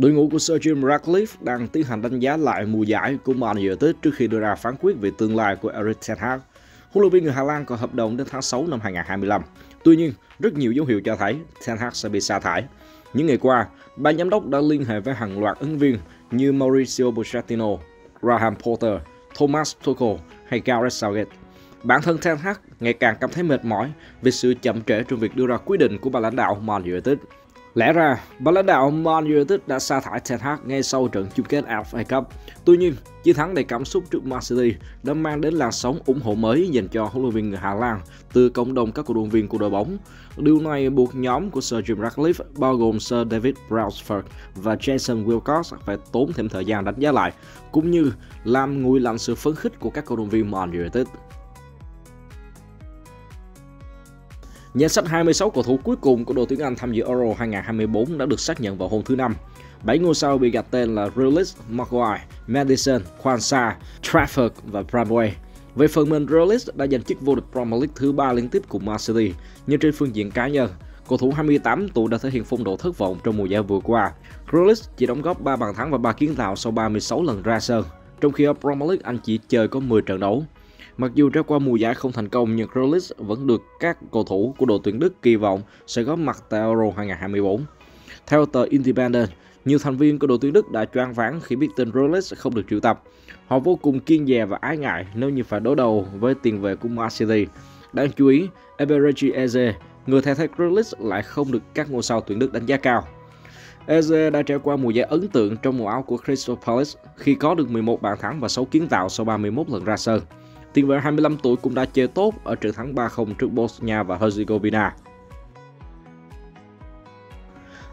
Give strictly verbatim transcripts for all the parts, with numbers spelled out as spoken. Đội ngũ của Sir Jim Ratcliffe đang tiến hành đánh giá lại mùa giải của Man United trước khi đưa ra phán quyết về tương lai của Erik Ten Hag. Huấn luyện viên người Hà Lan còn hợp đồng đến tháng sáu năm hai nghìn không trăm hai mươi lăm. Tuy nhiên, rất nhiều dấu hiệu cho thấy Ten Hag sẽ bị sa thải. Những ngày qua, ban giám đốc đã liên hệ với hàng loạt ứng viên như Mauricio Pochettino, Graham Potter, Thomas Tuchel hay Gareth Southgate. Bản thân Ten Hag ngày càng cảm thấy mệt mỏi vì sự chậm trễ trong việc đưa ra quyết định của ban lãnh đạo Man United. Lẽ ra, ban lãnh đạo Man United đã sa thải Ten Hag ngay sau trận chung kết ép a Cup. Tuy nhiên, chiến thắng đầy cảm xúc trước Mar City đã mang đến làn sóng ủng hộ mới dành cho huấn luyện viên người Hà Lan từ cộng đồng các cổ động viên của đội bóng. Điều này buộc nhóm của Sir Jim Ratcliffe, bao gồm Sir David Rausford và Jason Wilcox, phải tốn thêm thời gian đánh giá lại, cũng như làm nguội lạnh sự phấn khích của các cổ động viên Man United. Danh sách hai mươi sáu cầu thủ cuối cùng của đội tuyển Anh tham dự Euro hai nghìn không trăm hai mươi bốn đã được xác nhận vào hôm thứ Năm. bảy ngôi sao bị gạch tên là Grealish, Maguire, Madison, Kwanzaa, Trafford và Bradway. Về phần mình, Grealish đã giành chức vô địch Premier League thứ ba liên tiếp cùng Man City, nhưng trên phương diện cá nhân, cầu thủ hai mươi tám tuổi đã thể hiện phong độ thất vọng trong mùa giải vừa qua. Grealish chỉ đóng góp ba bàn thắng và ba kiến tạo sau ba mươi sáu lần ra sân, trong khi ở Premier League Anh chỉ chơi có mười trận đấu. Mặc dù trải qua mùa giải không thành công, nhưng Grealish vẫn được các cầu thủ của đội tuyển Đức kỳ vọng sẽ góp mặt tại Euro hai nghìn không trăm hai mươi bốn. Theo tờ Independent, nhiều thành viên của đội tuyển Đức đã choáng váng khi biết tin Grealish không được triệu tập. Họ vô cùng kiêng dè và ái ngại nếu như phải đối đầu với tiền vệ của Man City. Đáng chú ý, Eberreji Eze, người thay thế Grealish, lại không được các ngôi sao tuyển Đức đánh giá cao. Eze đã trải qua mùa giải ấn tượng trong màu áo của Crystal Palace khi có được mười một bàn thắng và sáu kiến tạo sau ba mươi mốt lần ra sân. Tiền vệ hai mươi lăm tuổi cũng đã chơi tốt ở trận thắng ba không trước Bosnia và Herzegovina.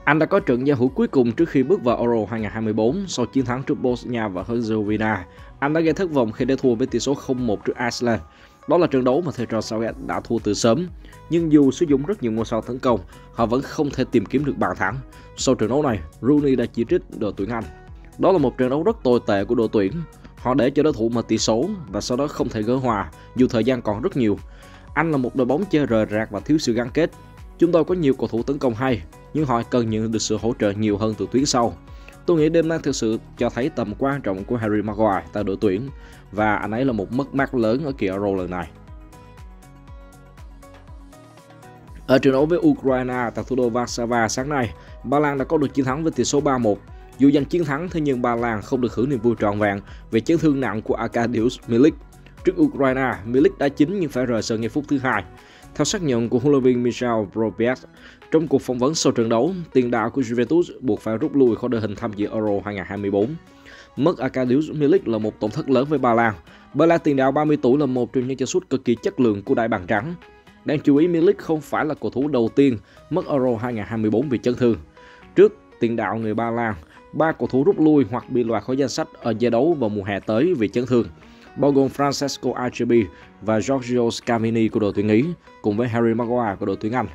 Anh đã có trận giao hữu cuối cùng trước khi bước vào Euro hai nghìn không trăm hai mươi bốn. Sau chiến thắng trước Bosnia và Herzegovina, anh đã gây thất vọng khi để thua với tỷ số không một trước Iceland. Đó là trận đấu mà thầy trò Southgate đã thua từ sớm. Nhưng dù sử dụng rất nhiều ngôi sao tấn công, họ vẫn không thể tìm kiếm được bàn thắng. Sau trận đấu này, Rooney đã chỉ trích đội tuyển Anh. Đó là một trận đấu rất tồi tệ của đội tuyển. Họ để cho đối thủ mở tỷ số và sau đó không thể gỡ hòa dù thời gian còn rất nhiều. Anh là một đội bóng chơi rời rạc và thiếu sự gắn kết. Chúng tôi có nhiều cầu thủ tấn công hay, nhưng họ cần nhận được sự hỗ trợ nhiều hơn từ tuyến sau. Tôi nghĩ đêm nay thực sự cho thấy tầm quan trọng của Harry Maguire tại đội tuyển, và anh ấy là một mất mát lớn ở kỳ Euro lần này. Ở trận đấu với Ukraina tại thủ đô Warsaw sáng nay, Ba Lan đã có được chiến thắng với tỷ số ba một. Dù giành chiến thắng, thế nhưng Ba Lan không được hưởng niềm vui trọn vẹn về chấn thương nặng của Arkadiusz Milik. Trước Ukraina, Milik đã chín nhưng phải rời sân ngay phút thứ hai. Theo xác nhận của huấn luyện viên Michel Brobiec, trong cuộc phỏng vấn sau trận đấu, tiền đạo của Juventus buộc phải rút lui khỏi đội hình tham dự Euro hai nghìn không trăm hai mươi bốn. Mất Arkadiusz Milik là một tổn thất lớn với Ba Lan. Ba Lan tiền đạo ba mươi tuổi là một trong những chân sút cực kỳ chất lượng của đại bàng trắng. Đáng chú ý, Milik không phải là cầu thủ đầu tiên mất Euro hai nghìn không trăm hai mươi bốn vì chấn thương. Trước tiền đạo người Ba Lan, ba cầu thủ rút lui hoặc bị loại khỏi danh sách ở giải đấu vào mùa hè tới vì chấn thương, bao gồm Francesco Acerbi và Giorgio Scalvini của đội tuyển Ý, cùng với Harry Maguire của đội tuyển Anh.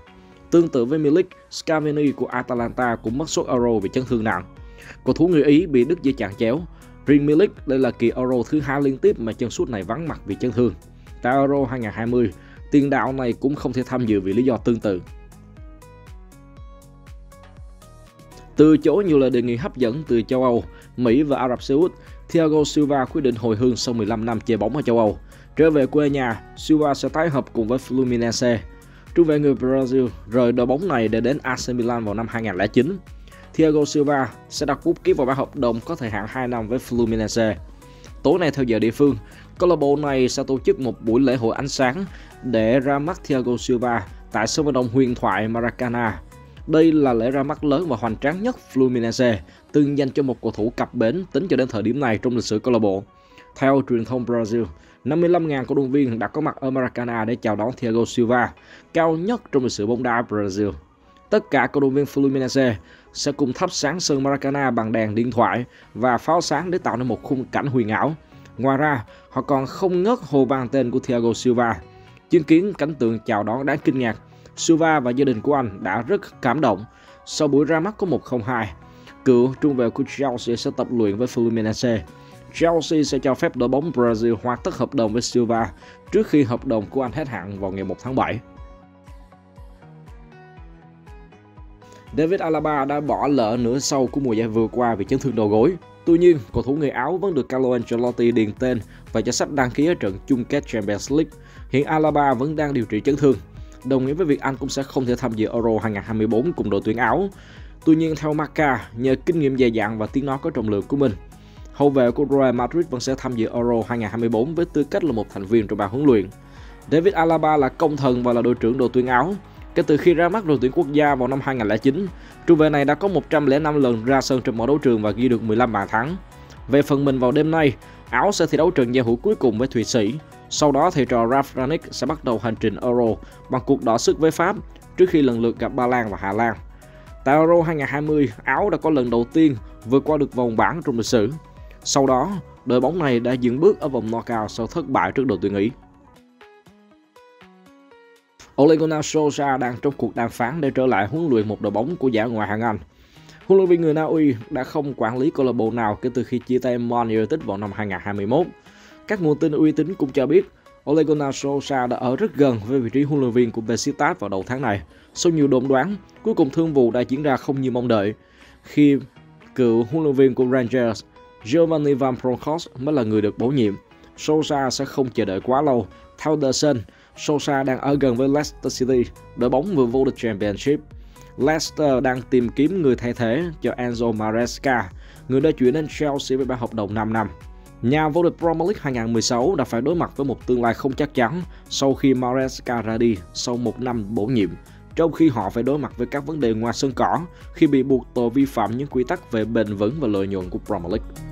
Tương tự với Milik, Scalvini của Atalanta cũng mất suất Euro vì chấn thương nặng. Cầu thủ người Ý bị đứt dây chằng chéo. Riêng Milik, đây là kỳ Euro thứ hai liên tiếp mà chân sút này vắng mặt vì chấn thương. Tại Euro hai nghìn không trăm hai mươi, tiền đạo này cũng không thể tham dự vì lý do tương tự. Từ chối nhiều lời đề nghị hấp dẫn từ châu Âu, Mỹ và Ả Rập Xê Út, Thiago Silva quyết định hồi hương sau mười lăm năm chơi bóng ở châu Âu. Trở về quê nhà, Silva sẽ tái hợp cùng với Fluminense. Trung vệ người Brazil rời đội bóng này để đến a xê Milan vào năm hai nghìn không trăm lẻ chín. Thiago Silva sẽ đặt bút ký vào bản hợp đồng có thời hạn hai năm với Fluminense. Tối nay theo giờ địa phương, câu lạc bộ này sẽ tổ chức một buổi lễ hội ánh sáng để ra mắt Thiago Silva tại sân vận động huyền thoại Maracana. Đây là lễ ra mắt lớn và hoành tráng nhất Fluminense từng dành cho một cầu thủ cập bến tính cho đến thời điểm này trong lịch sử câu lạc bộ. Theo truyền thông Brazil, năm mươi lăm nghìn cổ động viên đã có mặt ở Maracana để chào đón Thiago Silva, cao nhất trong lịch sử bóng đá Brazil. Tất cả cổ động viên Fluminense sẽ cùng thắp sáng sân Maracana bằng đèn điện thoại và pháo sáng để tạo nên một khung cảnh huyền ảo. Ngoài ra, họ còn không ngớt hô vang tên của Thiago Silva. Chứng kiến cảnh tượng chào đón đáng kinh ngạc, Silva và gia đình của anh đã rất cảm động. Sau buổi ra mắt có một không hai, cựu trung vệ của Chelsea sẽ tập luyện với Fluminense. Chelsea sẽ cho phép đội bóng Brazil hoàn tất hợp đồng với Silva trước khi hợp đồng của anh hết hạn vào ngày một tháng bảy. David Alaba đã bỏ lỡ nửa sau của mùa giải vừa qua vì chấn thương đầu gối. Tuy nhiên, cầu thủ người Áo vẫn được Carlo Ancelotti điền tên và cho sách đăng ký ở trận chung kết Champions League. Hiện Alaba vẫn đang điều trị chấn thương, đồng nghĩa với việc anh cũng sẽ không thể tham dự Euro hai không hai tư cùng đội tuyển Áo. Tuy nhiên, theo Marca, nhờ kinh nghiệm dày dặn và tiếng nói có trọng lượng của mình, hậu vệ của Real Madrid vẫn sẽ tham dự Euro hai không hai tư với tư cách là một thành viên trong ban huấn luyện. David Alaba là công thần và là đội trưởng đội tuyển Áo. Kể từ khi ra mắt đội tuyển quốc gia vào năm hai không không chín, trung vệ này đã có một trăm lẻ năm lần ra sân trong mọi đấu trường và ghi được mười lăm bàn thắng. Về phần mình vào đêm nay, Áo sẽ thi đấu trận giao hữu cuối cùng với Thụy Sĩ. Sau đó, thầy trò Ralf Rangnick sẽ bắt đầu hành trình Euro bằng cuộc đọ sức với Pháp trước khi lần lượt gặp Ba Lan và Hà Lan. Tại Euro hai không hai không, Áo đã có lần đầu tiên vượt qua được vòng bảng trong lịch sử. Sau đó, đội bóng này đã dừng bước ở vòng knockout sau thất bại trước đội tuyển Ý. Ole Gunnar Solskjaer đang trong cuộc đàm phán để trở lại huấn luyện một đội bóng của giải Ngoại hạng Anh. Huấn luyện viên người Na Uy đã không quản lý câu lạc bộ nào kể từ khi chia tay Man United vào năm hai không hai mốt. Các nguồn tin uy tín cũng cho biết Ole Gunnar Solskjaer đã ở rất gần với vị trí huấn luyện viên của Besiktas vào đầu tháng này. Sau nhiều đồn đoán, cuối cùng thương vụ đã diễn ra không như mong đợi khi cựu huấn luyện viên của Rangers Giovanni Van Bronckhorst mới là người được bổ nhiệm. Solskjaer sẽ không chờ đợi quá lâu. Theo The Sun, Solskjaer đang ở gần với Leicester City, đội bóng vừa vô địch Championship. Leicester đang tìm kiếm người thay thế cho Enzo Maresca, người đã chuyển đến Chelsea với bản hợp đồng năm năm. Nhà vô địch Premier League hai không một sáu đã phải đối mặt với một tương lai không chắc chắn sau khi Maresca ra đi sau một năm bổ nhiệm, trong khi họ phải đối mặt với các vấn đề ngoài sân cỏ khi bị buộc tội vi phạm những quy tắc về bền vững và lợi nhuận của Premier League.